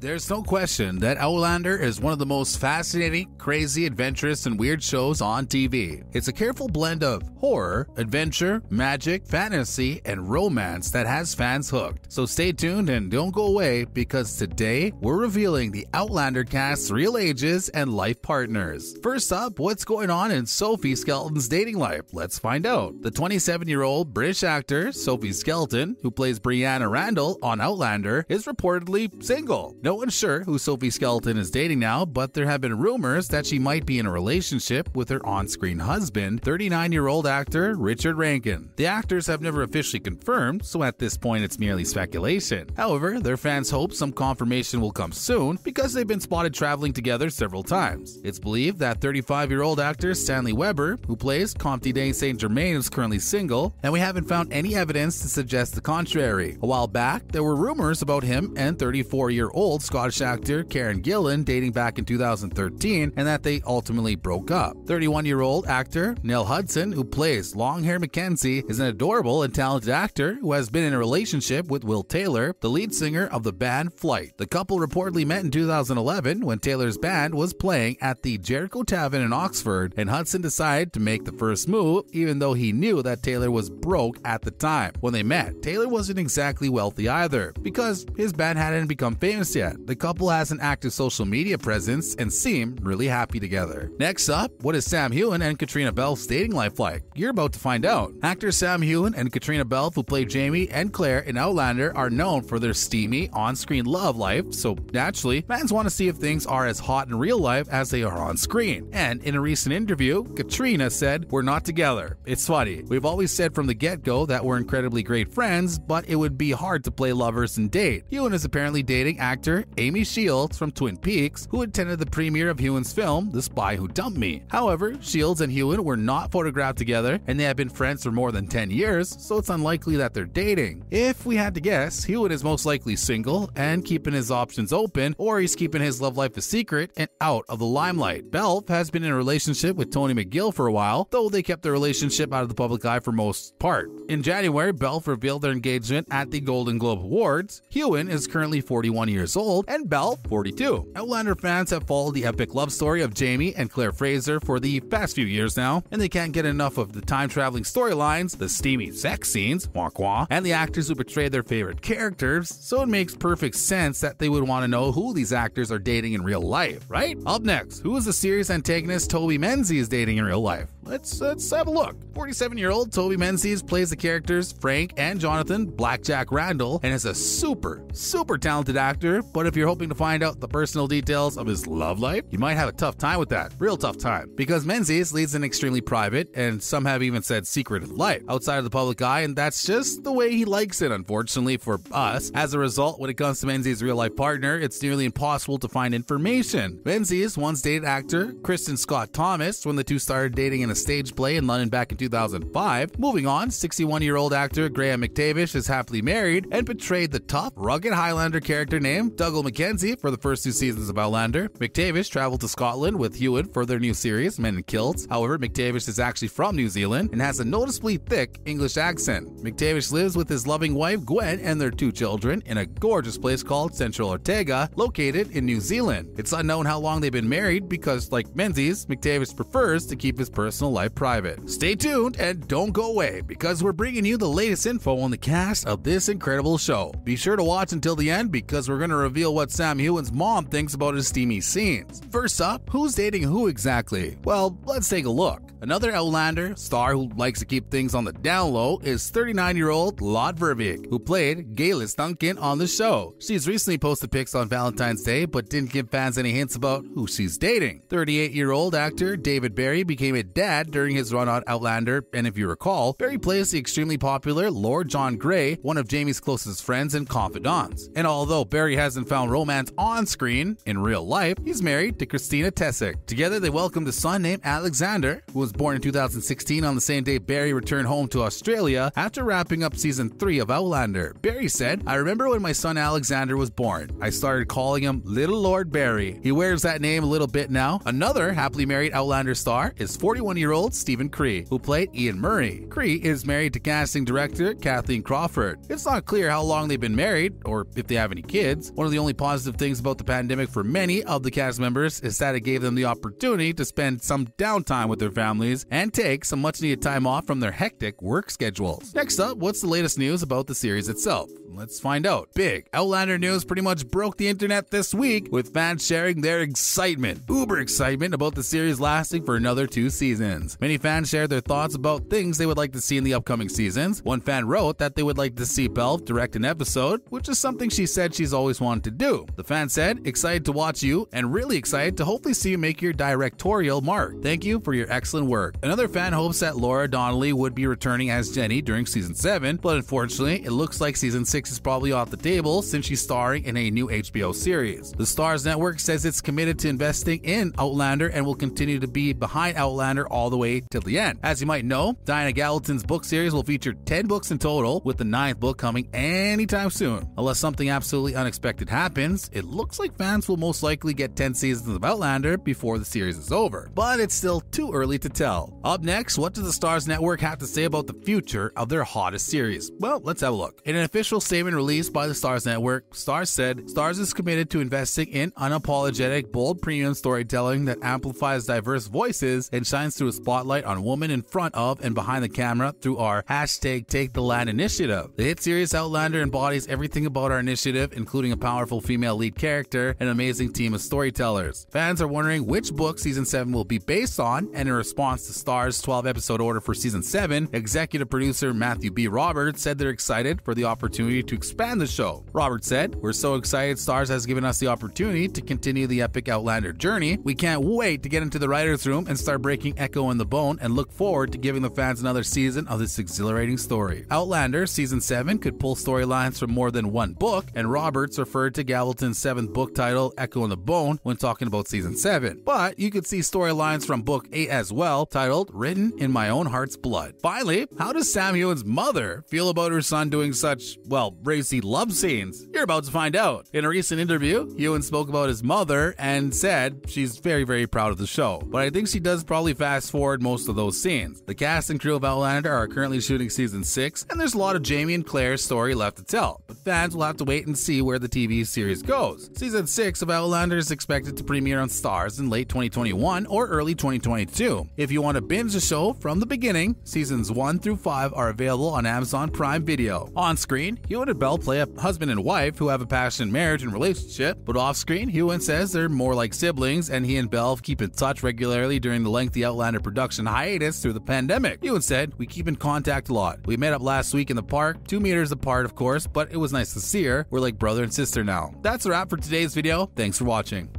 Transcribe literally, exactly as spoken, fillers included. There's no question that Outlander is one of the most fascinating, crazy, adventurous, and weird shows on T V. It's a careful blend of horror, adventure, magic, fantasy, and romance that has fans hooked. So stay tuned and don't go away, because today we're revealing the Outlander cast's real ages and life partners. First up, what's going on in Sophie Skelton's dating life? Let's find out. The twenty-seven-year-old British actor Sophie Skelton, who plays Brianna Randall on Outlander, is reportedly single. No one's sure who Sophie Skelton is dating now, but there have been rumors that she might be in a relationship with her on-screen husband, thirty-nine-year-old actor Richard Rankin. The actors have never officially confirmed, so at this point it's merely speculation. However, their fans hope some confirmation will come soon, because they've been spotted traveling together several times. It's believed that thirty-five-year-old actor Stanley Weber, who plays Comte de Saint-Germain, is currently single, and we haven't found any evidence to suggest the contrary. A while back, there were rumors about him and thirty-four-year-old Scottish actor Karen Gillan dating back in two thousand thirteen, and that they ultimately broke up. thirty-one-year-old actor Nell Hudson, who plays Longhair Mackenzie, is an adorable and talented actor who has been in a relationship with Will Taylor, the lead singer of the band Flight. The couple reportedly met in two thousand eleven when Taylor's band was playing at the Jericho Tavern in Oxford, and Hudson decided to make the first move, even though he knew that Taylor was broke at the time. When they met, Taylor wasn't exactly wealthy either, because his band hadn't become famous yet. The couple has an active social media presence and seem really happy together. Next up, what is Sam Heughan and Caitríona Balfe's dating life like? You're about to find out. Actors Sam Heughan and Caitríona Balfe, who play Jamie and Claire in Outlander, are known for their steamy on-screen love life, so naturally, fans want to see if things are as hot in real life as they are on screen. And in a recent interview, Caitríona said, "We're not together. It's funny. We've always said from the get-go that we're incredibly great friends, but it would be hard to play lovers and date." Heughan is apparently dating actor Amy Shields from Twin Peaks, who attended the premiere of Heughan's film, The Spy Who Dumped Me. However, Shields and Heughan were not photographed together, and they have been friends for more than ten years, so it's unlikely that they're dating. If we had to guess, Heughan is most likely single and keeping his options open, or he's keeping his love life a secret and out of the limelight. Balfe has been in a relationship with Tony McGill for a while, though they kept their relationship out of the public eye for most part. In January, Balfe revealed their engagement at the Golden Globe Awards. Heughan is currently forty-one years old, and Balfe, forty-two. Outlander fans have followed the epic love story of Jamie and Claire Fraser for the past few years now, and they can't get enough of the time-traveling storylines, the steamy sex scenes, wah wah, and the actors who portray their favorite characters, so it makes perfect sense that they would want to know who these actors are dating in real life, right? Up next, who is the series antagonist Toby Menzies dating in real life? Let's, let's have a look. forty-seven-year-old Toby Menzies plays the characters Frank and Jonathan Blackjack Randall, and is a super, super talented actor, but if you're hoping to find out the personal details of his love life, you might have a tough time with that. Real tough time. Because Menzies leads an extremely private, and some have even said secretive life, outside of the public eye, and that's just the way he likes it, unfortunately, for us. As a result, when it comes to Menzies' real-life partner, it's nearly impossible to find information. Menzies once dated actor Kristen Scott Thomas when the two started dating in a stage play in London back in two thousand five. Moving on, sixty-one-year-old actor Graham McTavish is happily married and portrayed the tough, rugged Highlander character named Dougal McKenzie for the first two seasons of Outlander. McTavish traveled to Scotland with Heughan for their new series, Men in Kilts. However, McTavish is actually from New Zealand and has a noticeably thick English accent. McTavish lives with his loving wife Gwen and their two children in a gorgeous place called Central Otago, located in New Zealand. It's unknown how long they've been married because, like Menzies, McTavish prefers to keep his personal life private. Stay tuned and don't go away, because we're bringing you the latest info on the cast of this incredible show. Be sure to watch until the end, because we're going to reveal what Sam Heughan's mom thinks about his steamy scenes. First up, who's dating who exactly? Well, let's take a look. Another Outlander star who likes to keep things on the down low is thirty-nine-year-old Lot Vervik, who played Gaylis Duncan on the show. She's recently posted pics on Valentine's Day, but didn't give fans any hints about who she's dating. thirty-eight-year-old actor David Barry became a dad during his run on Outlander, and if you recall, Barry plays the extremely popular Lord John Grey, one of Jamie's closest friends and confidants. And although Barry hasn't found romance on screen, in real life, he's married to Christina Tessick. Together, they welcomed a son named Alexander, who was was born in two thousand sixteen on the same day Barry returned home to Australia after wrapping up season three of Outlander. Barry said, "I remember when my son Alexander was born. I started calling him Little Lord Barry. He wears that name a little bit now." Another happily married Outlander star is forty-one-year-old Stephen Cree, who played Ian Murray. Cree is married to casting director Kathleen Crawford. It's not clear how long they've been married, or if they have any kids. One of the only positive things about the pandemic for many of the cast members is that it gave them the opportunity to spend some downtime with their families and take some much-needed time off from their hectic work schedules. Next up, what's the latest news about the series itself? Let's find out. Big Outlander news pretty much broke the internet this week, with fans sharing their excitement, uber excitement, about the series lasting for another two seasons. Many fans shared their thoughts about things they would like to see in the upcoming seasons. One fan wrote that they would like to see Balfe direct an episode, which is something she said she's always wanted to do. The fan said, "Excited to watch you and really excited to hopefully see you make your directorial mark. Thank you for your excellent work." Another fan hopes that Laura Donnelly would be returning as Jenny during season seven, but unfortunately, it looks like season six is probably off the table since she's starring in a new H B O series. The Starz network says it's committed to investing in Outlander and will continue to be behind Outlander all the way till the end. As you might know, Diana Gallatin's book series will feature ten books in total, with the ninth book coming anytime soon. Unless something absolutely unexpected happens, it looks like fans will most likely get ten seasons of Outlander before the series is over, but it's still too early to tell. Up next, what does the Starz network have to say about the future of their hottest series? Well, let's have a look. In an official statement released by the Starz network, Starz said, "Starz is committed to investing in unapologetic, bold premium storytelling that amplifies diverse voices and shines through a spotlight on women in front of and behind the camera through our hashtag Take the Land initiative. The hit series Outlander embodies everything about our initiative, including a powerful female lead character and an amazing team of storytellers." Fans are wondering which book season seven will be based on, and in response to Starz's twelve-episode order for season seven, executive producer Matthew B. Roberts said they're excited for the opportunity to expand the show. Roberts said, "We're so excited Starz has given us the opportunity to continue the epic Outlander journey. We can't wait to get into the writer's room and start breaking Echo in the Bone and look forward to giving the fans another season of this exhilarating story." Outlander season seven could pull storylines from more than one book, and Roberts referred to Gallatin's seventh book title, Echo in the Bone, when talking about season seven. But you could see storylines from book eight as well, titled Written in My Own Heart's Blood. Finally, how does Sam Heughan's mother feel about her son doing such, well, racy love scenes? You're about to find out. In a recent interview, Heughan spoke about his mother and said she's very, very proud of the show, but I think she does probably fast forward most of those scenes. The cast and crew of Outlander are currently shooting season six, and there's a lot of Jamie and Claire's story left to tell, but fans will have to wait and see where the T V series goes. Season six of Outlander is expected to premiere on Starz in late twenty twenty-one or early twenty twenty-two. If you want to binge the show from the beginning, seasons one through five are available on Amazon Prime Video. On screen, Heughan and Balfe play a husband and wife who have a passionate marriage and relationship, but off screen, Heughan says they're more like siblings, and he and Balfe keep in touch regularly during the lengthy Outlander production hiatus through the pandemic. Heughan said, "We keep in contact a lot. We met up last week in the park, two meters apart of course, but it was nice to see her. We're like brother and sister now." That's a wrap for today's video. Thanks for watching.